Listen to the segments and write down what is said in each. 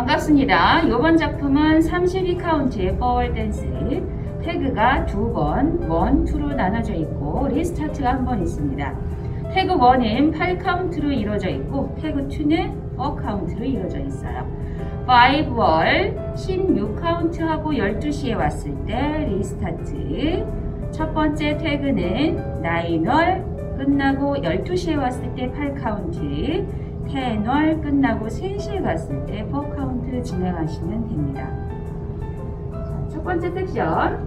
반갑습니다. 이번 작품은 32카운트의 버월댄스, 태그가 두 번, 1, 2로 나눠져 있고 리스타트가 한 번 있습니다. 태그 1은 8카운트로 이루어져 있고 태그 2는 4카운트로 이루어져 있어요. 5월 16카운트하고 12시에 왔을 때 리스타트, 첫 번째 태그는 9월 끝나고 12시에 왔을 때 8카운트, 10월 끝나고 3시에 갔을 때 4카운트 진행하시면 됩니다. 자, 첫 번째 섹션,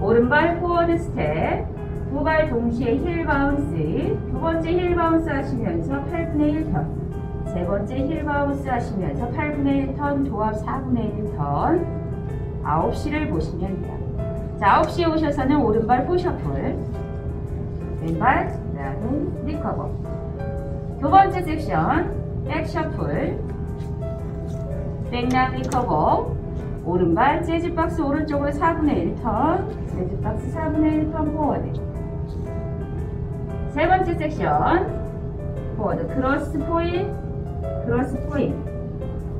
오른발 포워드 스텝, 두 발 동시에 힐 바운스, 두 번째 힐 바운스 하시면서 8분의 1턴, 세 번째 힐 바운스 하시면서 8분의 1턴, 도합 4분의 1턴, 9시를 보시면 돼요. 자, 9시에 오셔서는 오른발 포셔플, 왼발, 그 다음에 리커버. 두 번째 섹션, 백셔플, 백락 리커버, 오른발 재즈박스 오른쪽으로 4분의 1턴, 재즈박스 4분의 1턴 포워드. 세 번째 섹션, 포워드 크로스 포인, 크로스 포인,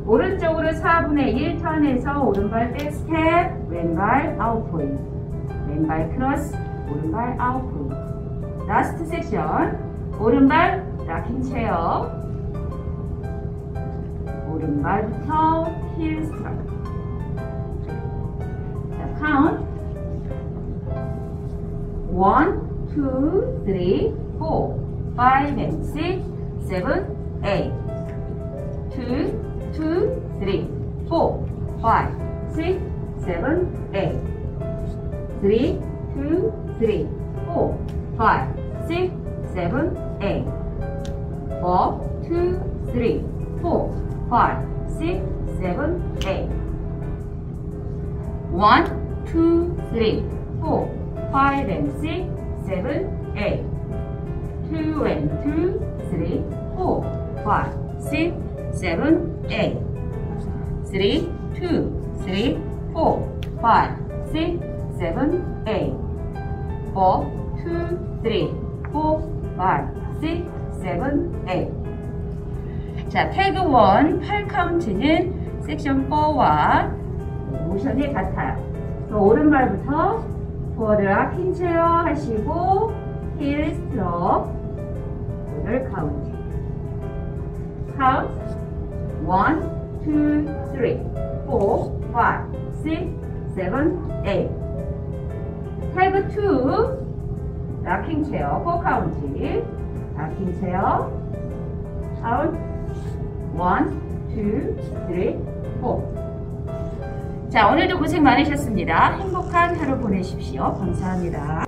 오른쪽으로 4분의 1턴에서 오른발 백스텝, 왼발 아웃포인, 왼발 크로스, 오른발 아웃포인. 라스트 섹션, 오른발 락킹 체어, 오른발부터 힐 스트라이크. Count 1, 2, 3, 4, 5, and 6, 7, 8, 2, 2, 3, 4, 5, 6, 7, 8, 3, 2, 3, 4, 5, 6, 7, 8, 4, 2, 3, 4, 5, 6, 7, 8, 1, 2, 3, 4, 5 and 6, 7, 8, 2 and 2, 3, 4, 5, 6, 7, 8, 3, 2, 3, 4, 5, 6, 7, 8, 4, 2, 3, 4, 5, 6, 7, 8. 자, 태그 1, 8카운트는 섹션 4와 모션이 같아요. 오른발부터 포워드락 핀체어 하시고 힐 스트롭, 오늘 카운트. 카운트 1, 2, 3, 4, 5, 6, 7, 8. 태그 2, 락킹 체어 4 카운트. 락킹 체어 카운트 1, 2, 3, 4. 자, 오늘도 고생 많으셨습니다. 행복한 하루 보내십시오. 감사합니다.